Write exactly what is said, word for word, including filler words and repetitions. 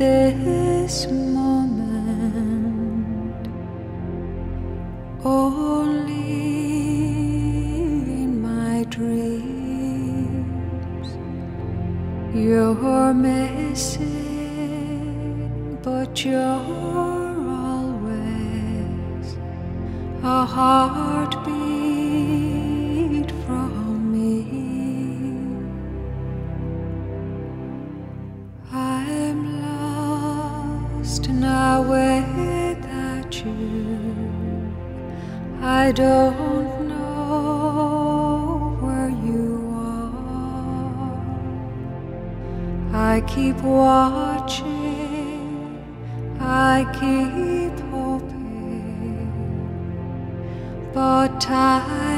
this moment, only in my dreams, you're missing, but you're always a heartbeat from me. Now without you, I don't know where you are. I keep watching, I keep hoping, but time